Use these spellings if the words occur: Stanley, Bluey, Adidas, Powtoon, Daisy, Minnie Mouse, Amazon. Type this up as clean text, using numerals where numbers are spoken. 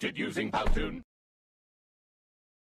created using Powtoon.